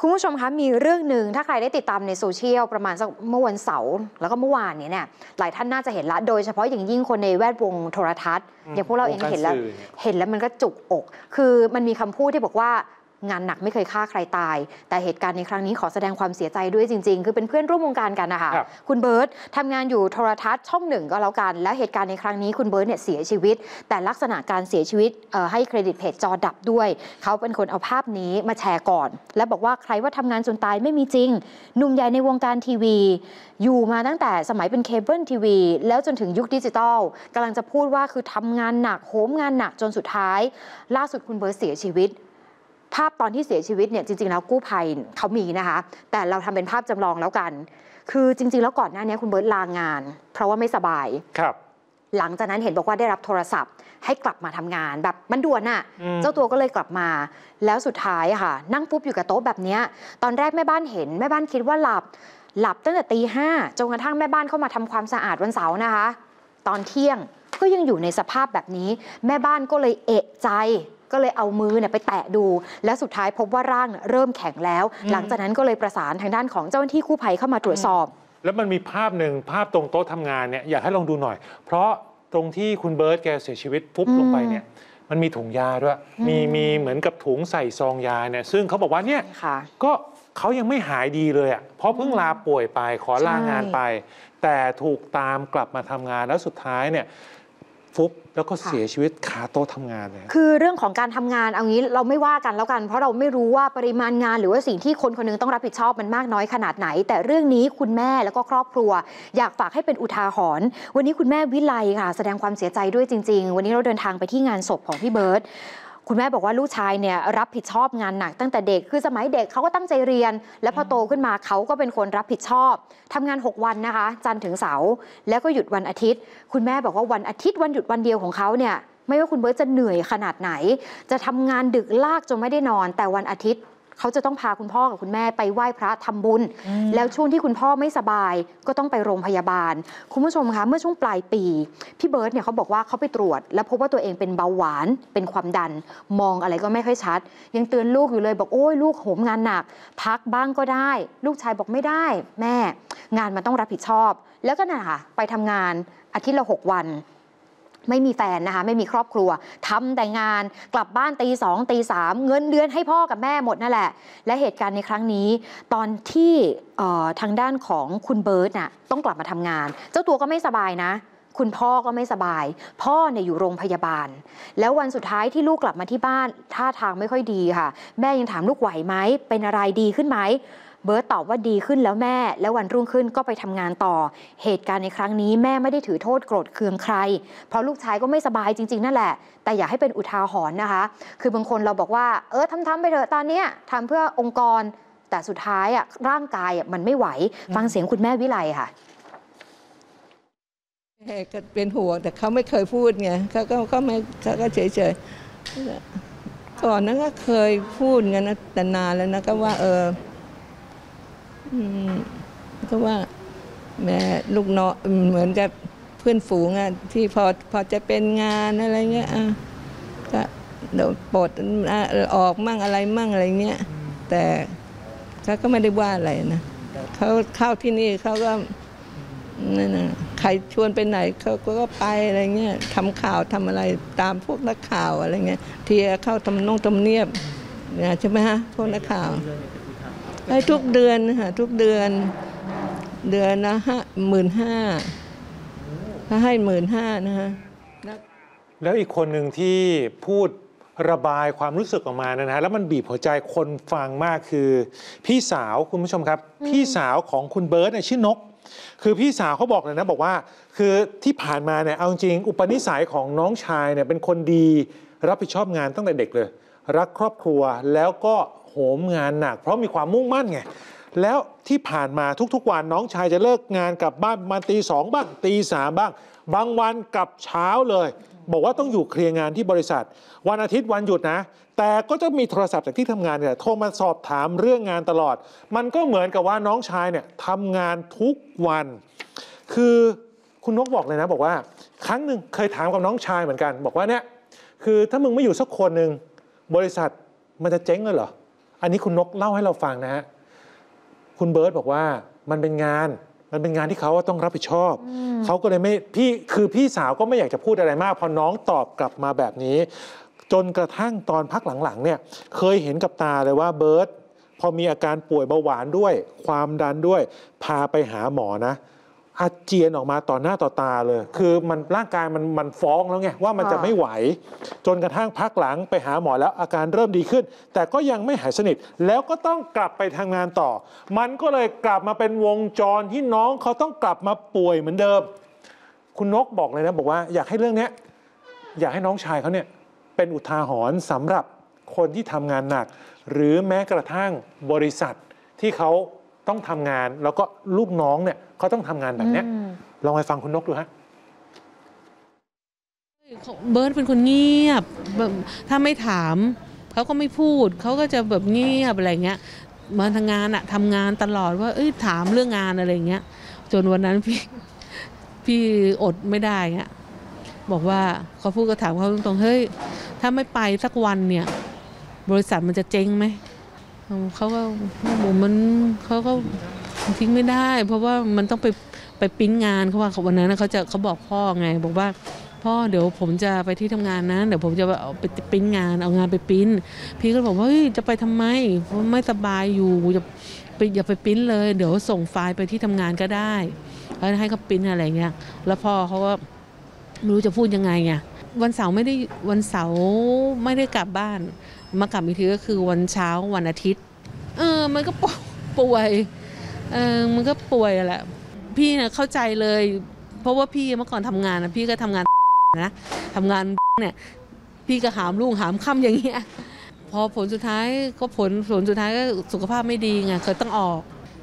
คุณผู้ชมคะมีเรื่องหนึ่งถ้าใครได้ติดตามในโซเชียลประมาณสักเมื่อวันเสาร์แล้วก็เมื่อวานนี้เนี่ยหลายท่านน่าจะเห็นละโดยเฉพาะอย่างยิ่งคนในแวดวงโทรทัศน์อย่างพวกเราเองเห็นแล้วมันก็จุกอกคือมันมีคำพูดที่บอกว่างานหนักไม่เคยฆ่าใครตายแต่เหตุการณ์ในครั้งนี้ขอแสดงความเสียใจด้วยจริงๆคือเป็นเพื่อนร่วมวงการกันนะคะคุณเบิร์ตทำงานอยู่โทรทัศน์ช่องหนึ่งก็แล้วกันแล้วเหตุการณ์ในครั้งนี้คุณเบิร์ตเนี่ยเสียชีวิตแต่ลักษณะการเสียชีวิตให้เครดิตเพจจอดับด้วยเขาเป็นคนเอาภาพนี้มาแชร์ก่อนและบอกว่าใครว่าทำงานจนตายไม่มีจริงหนุ่มใหญ่ในวงการทีวีอยู่มาตั้งแต่สมัยเป็นเคเบิลทีวีแล้วจนถึงยุคดิจิทัลกำลังจะพูดว่าคือทำงานหนักโหมงานหนักจนสุดท้ายล่าสุดคุณเบิร์ตเสียชีวิตภาพตอนที่เสียชีวิตเนี่ยจริงๆแล้วกู้ภัยเขามีนะคะแต่เราทำเป็นภาพจำลองแล้วกันคือจริงๆแล้วก่อนหน้านี้คุณเบิร์ตลางานเพราะว่าไม่สบายครับหลังจากนั้นเห็นบอกว่าได้รับโทรศัพท์ให้กลับมาทำงานแบบมันด่วนน่ะเจ้าตัวก็เลยกลับมาแล้วสุดท้ายค่ะนั่งปุ๊บอยู่กับโต๊ะแบบนี้ตอนแรกแม่บ้านเห็นแม่บ้านคิดว่าหลับตั้งแต่ตี 5จนกระทั่งแม่บ้านเข้ามาทำความสะอาดวันเสาร์นะคะตอนเที่ยงก็ยังอยู่ในสภาพแบบนี้แม่บ้านก็เลยเอะใจก็เลยเอามือเนี่ยไปแตะดูและสุดท้ายพบว่าร่างเริ่มแข็งแล้วหลังจากนั้นก็เลยประสานทางด้านของเจ้าหน้าที่กู้ภัยเข้ามาตรวจสอบแล้วมันมีภาพหนึ่งภาพตรงโต๊ะทำงานเนี่ยอยากให้ลองดูหน่อยเพราะตรงที่คุณเบิร์ตแกเสียชีวิตปุ๊บลงไปเนี่ยมันมีถุงยาด้วยมีเหมือนกับถุงใส่ซองยาเนี่ยซึ่งเขาบอกว่าเนี่ยก็เขายังไม่หายดีเลยอ่ะเพราะเพิ่งลาป่วยไปขอลางานไปแต่ถูกตามกลับมาทำงานแล้วสุดท้ายเนี่ยฟุบแล้วก็เสียชีวิตคาโต๊ะทำงานเนี่ยคือเรื่องของการทำงานเอางี้เราไม่ว่ากันแล้วกันเพราะเราไม่รู้ว่าปริมาณงานหรือว่าสิ่งที่คนคนนึงต้องรับผิดชอบมันมากน้อยขนาดไหนแต่เรื่องนี้คุณแม่แล้วก็ครอบครัวอยากฝากให้เป็นอุทาหรณ์วันนี้คุณแม่วิไลค่ะแสดงความเสียใจด้วยจริงๆวันนี้เราเดินทางไปที่งานศพของพี่เบิร์ตคุณแม่บอกว่าลูกชายเนี่ยรับผิดชอบงานหนักตั้งแต่เด็กคือสมัยเด็กเขาก็ตั้งใจเรียนแล้วพอโตขึ้นมาเขาก็เป็นคนรับผิดชอบทำงาน6วันนะคะจันทร์ถึงเสาร์แล้วก็หยุดวันอาทิตย์คุณแม่บอกว่าวันอาทิตย์วันหยุดวันเดียวของเขาเนี่ยไม่ว่าคุณเบิร์ตจะเหนื่อยขนาดไหนจะทำงานดึกลากจนไม่ได้นอนแต่วันอาทิตย์เขาจะต้องพาคุณพ่อกับคุณแม่ไปไหว้พระทำบุญแล้วช่วงที่คุณพ่อไม่สบายก็ต้องไปโรงพยาบาลคุณผู้ชมคะเมื่อช่วงปลายปีพี่เบิร์ตเนี่ยเขาบอกว่าเขาไปตรวจแล้วพบว่าตัวเองเป็นเบาหวานเป็นความดันมองอะไรก็ไม่ค่อยชัดยังเตือนลูกอยู่เลยบอกโอ้ยลูกโหมงานหนักพักบ้างก็ได้ลูกชายบอกไม่ได้แม่งานมันต้องรับผิดชอบแล้วก็น่ะค่ะไปทำงานอาทิตย์ละ6วันไม่มีแฟนนะคะไม่มีครอบครัวทำแต่งานกลับบ้านตี 2ตี 3เงินเดือนให้พ่อกับแม่หมดนั่นแหละและเหตุการณ์ในครั้งนี้ตอนที่ทางด้านของคุณเบิร์ตน่ะต้องกลับมาทำงานเจ้าตัวก็ไม่สบายนะคุณพ่อก็ไม่สบายพ่อเนี่ยอยู่โรงพยาบาลแล้ววันสุดท้ายที่ลูกกลับมาที่บ้านท่าทางไม่ค่อยดีค่ะแม่ยังถามลูกไหวไหมเป็นอะไรดีขึ้นไหมเบิร์ตตอบว่าดีขึ้นแล้วแม่แล้ววันรุ่งขึ้นก็ไปทำงานต่อเหตุการณ์ในครั้งนี้แม่ไม่ได้ถือโทษโกรธเคืองใครเพราะลูกชายก็ไม่สบายจริงๆนั่นแหละแต่อยากให้เป็นอุทาหรณ์นะคะคือบางคนเราบอกว่าทำไปเถอะตอนนี้ทำเพื่อองค์กรแต่สุดท้ายอ่ะร่างกายอ่ะมันไม่ไหวฟังเสียงคุณแม่วิไลค่ะแม่ก็เป็นห่วงแต่เขาไม่เคยพูดไงเขาก็เฉยๆก่อนนั้นก็เคยพูดไงนะแต่นานแล้วนะก็ว่าแม่ลูกน้องเหมือนกับเพื่อนฝูงอ่ะที่พอจะเป็นงานอะไรเงี้ยก็เดี๋ยวปลดออกมั่งอะไรมั่งอะไรเงี้ยแต่เขาก็ไม่ได้ว่าอะไรนะเขาเข้าที่นี่เขาก็นั่นนะใครชวนไปไหนเขาก็ไปอะไรเงี้ยทำข่าวทำอะไรตามพวกนักข่าวอะไรเงี้ยที่เข้าทำเนียบนะใช่ไหมฮะพวกนักข่าวให้ทุกเดือนค่ะทุกเดือนนะ15,000ถ้าให้15,000นะฮะแล้วอีกคนหนึ่งที่พูดระบายความรู้สึกออกมานะฮะแล้วมันบีบหัวใจคนฟังมากคือพี่สาวคุณผู้ชมครับพี่สาวของคุณเบิร์ตเนี่ยชื่อนกคือพี่สาวเขาบอกเลยนะบอกว่าคือที่ผ่านมาเนี่ยเอาจริงอุปนิสัยของน้องชายเนี่ยเป็นคนดีรับผิดชอบงานตั้งแต่เด็กเลยรักครอบครัวแล้วก็โหมงานหนักเพราะมีความมุ่งมั่นไงแล้วที่ผ่านมาทุกๆวันน้องชายจะเลิกงานกลับบ้านมาตี 2บ้างตี 3บ้างบางวันกลับเช้าเลยบอกว่าต้องอยู่เคลียร์งานที่บริษัทวันอาทิตย์วันหยุดนะแต่ก็จะมีโทรศัพท์จากที่ทำงานเนี่ยโทรมาสอบถามเรื่องงานตลอดมันก็เหมือนกับว่าน้องชายเนี่ยทำงานทุกวันคือคุณนกบอกเลยนะบอกว่าครั้งหนึ่งเคยถามกับน้องชายเหมือนกันบอกว่าเนี่ยคือถ้ามึงไม่อยู่สักคนหนึ่งบริษัทมันจะเจ๊งเลยเหรอ อันนี้คุณนกเล่าให้เราฟังนะฮะคุณเบิร์ตบอกว่ามันเป็นงานที่เขาต้องรับผิดชอบเขาก็เลยไม่พี่สาวก็ไม่อยากจะพูดอะไรมากพอน้องตอบกลับมาแบบนี้จนกระทั่งตอนพักหลังๆเนี่ยเคยเห็นกับตาเลยว่าเบิร์ตพอมีอาการป่วยเบาหวานด้วยความดันด้วยพาไปหาหมอนะอาเจียนออกมาต่อหน้าต่อตาเลยคือมันร่างกายมันฟ้องแล้วไงว่ามันจะไม่ไหวจนกระทั่งพักหลังไปหาหมอแล้วอาการเริ่มดีขึ้นแต่ก็ยังไม่หายสนิทแล้วก็ต้องกลับไปทำงานต่อมันก็เลยกลับมาเป็นวงจรที่น้องเขาต้องกลับมาป่วยเหมือนเดิมคุณนกบอกเลยนะบอกว่าอยากให้เรื่องนี้อยากให้น้องชายเขาเนี่ยเป็นอุทาหรณ์สำหรับคนที่ทำงานหนักหรือแม้กระทั่งบริษัทที่เขาต้องทำงานแล้วก็ลูกน้องเนี่ยเขาต้องทำงานแบบนี้ลองไปฟังคุณนกดูฮะเบิร์ตเป็นคนเงียบถ้าไม่ถามเขาก็ไม่พูดเขาก็จะแบบเงียบอะไรเงี้ยมาทำงานอะทำงานตลอดว่าถามเรื่องงานอะไรเงี้ยจนวันนั้นพี่อดไม่ได้เงี้ยบอกว่าเขาพูดก็ถามเขาตรงๆเฮ้ยถ้าไม่ไปสักวันเนี่ยบริษัทมันจะเจ๊งไหมเขาก็เขาก็ทิ้งไม่ได้เพราะว่ามันต้องไปปิ้นงานเขาว่าวันนั้นเขาบอกพ่อไงบอกว่าพ่อเดี๋ยวผมจะไปที่ทำงานนะเดี๋ยวผมจะเอาไปปิ้นงานเอางานไปปิ้นพี่ก็บอกว่าเฮ้ยจะไปทำไมไม่สบายอยู่อย่าไปปิ้นเลยเดี๋ยวส่งไฟล์ไปที่ทำงานก็ได้แล้วให้เขาปิ้นอะไรเงี้ยแล้วพ่อเขาก็ไม่รู้จะพูดยังไงไงวันเสาร์ไม่ได้กลับบ้านมากลับอีกทีก็คือวันเช้าวันอาทิตย์มันก็ป่วยมันก็ป่วยแหละพี่นะเข้าใจเลยเพราะว่าพี่เมื่อก่อนทำงานนะพี่ก็ทำงานนะทำงานเนี่ยพี่ก็หามลูกหามค่ำอย่างเงี้ยพอผลสุดท้ายก็สุขภาพไม่ดีไงเคยต้องออก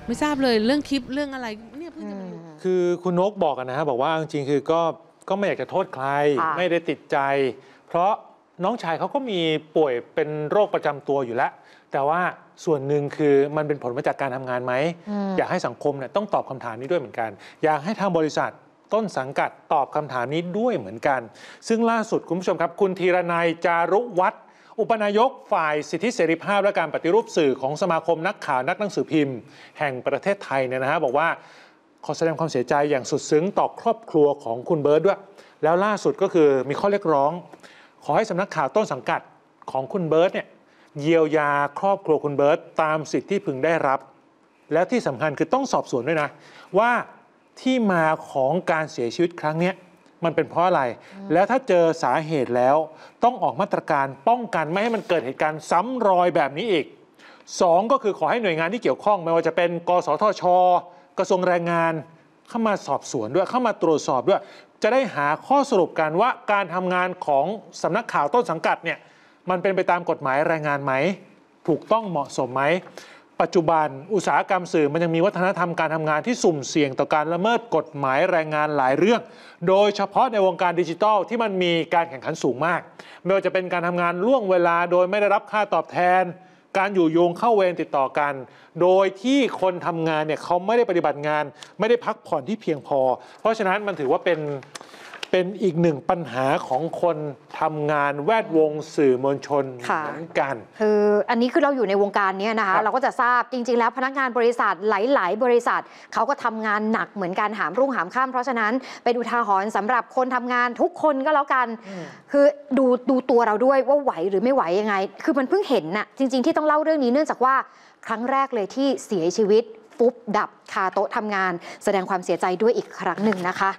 ไม่ทราบเลยเรื่องคลิปเรื่องอะไรเนี่ยเพิ่งจะมารู้คือคุณนกบอกนะฮะบอกว่าจริงๆคือก็ไม่อยากจะโทษใครไม่ได้ติดใจเพราะน้องชายเขาก็มีป่วยเป็นโรคประจำตัวอยู่แล้วแต่ว่าส่วนหนึ่งคือมันเป็นผลมาจากการทำงานไหม อยากให้สังคมเนี่ยต้องตอบคำถามนี้ด้วยเหมือนกันอยากให้ทางบริษัทต้นสังกัดตอบคำถามนี้ด้วยเหมือนกันซึ่งล่าสุดคุณผู้ชมครับคุณธีรนัยจารุวัฒน์อุปนายกฝ่ายสิทธิเสรีภาพและการปฏิรูปสื่อของสมาคมนักข่าวนักหนังสือพิมพ์แห่งประเทศไทยเนี่ยนะฮะบอกว่าขอแสดงความเสียใจอย่างสุดซึ้งต่อครอบครัวของคุณเบิร์ตด้วยแล้วล่าสุดก็คือมีข้อเรียกร้องขอให้สำนักข่าวต้นสังกัดของคุณเบิร์ตเนี่ยเยียวยาครอบครัวคุณเบิร์ตตามสิทธิที่พึงได้รับแล้วที่สำคัญคือต้องสอบสวนด้วยนะว่าที่มาของการเสียชีวิตครั้งนี้มันเป็นเพราะอะไรแล้วถ้าเจอสาเหตุแล้วต้องออกมาตรการป้องกันไม่ให้มันเกิดเหตุการณ์ซ้ำรอยแบบนี้อีก2ก็คือขอให้หน่วยงานที่เกี่ยวข้องไม่ว่าจะเป็นกสทช.กระทรวงแรงงานเข้ามาสอบสวนด้วยเข้ามาตรวจสอบด้วยจะได้หาข้อสรุปกันว่าการทำงานของสำนักข่าวต้นสังกัดเนี่ยมันเป็นไปตามกฎหมายแรงงานไหมถูกต้องเหมาะสมไหมปัจจุบันอุตสาหกรรมสื่อมันยังมีวัฒนธรรมการทำงานที่สุ่มเสี่ยงต่อการละเมิดกฎหมายแรงงานหลายเรื่องโดยเฉพาะในวงการดิจิทัลที่มันมีการแข่งขันสูงมากไม่ว่าจะเป็นการทำงานล่วงเวลาโดยไม่ได้รับค่าตอบแทนการอยู่โยงเข้าเวรติดต่อกันโดยที่คนทำงานเนี่ยเขาไม่ได้ปฏิบัติงานไม่ได้พักผ่อนที่เพียงพอเพราะฉะนั้นมันถือว่าเป็นอีกหนึ่งปัญหาของคนทำงานแวดวงสื่อมวลชนเหมือนกันคืออันนี้คือเราอยู่ในวงการนี้นะคะเราก็จะทราบจริงๆแล้วพนักงานบริษัทหลายๆบริษัทเขาก็ทำงานหนักเหมือนกันหามรุ่งหามค่ำเพราะฉะนั้นเป็นอุทาหรณ์สำหรับคนทำงานทุกคนก็แล้วกันคือดูตัวเราด้วยว่าไหวหรือไม่ไหวยังไงคือมันเพิ่งเห็นน่ะจริงๆที่ต้องเล่าเรื่องนี้เนื่องจากว่าครั้งแรกเลยที่เสียชีวิตปุ๊บดับคาโต๊ะทำงานแสดงความเสียใจด้วยอีกครั้งหนึ่งนะคะ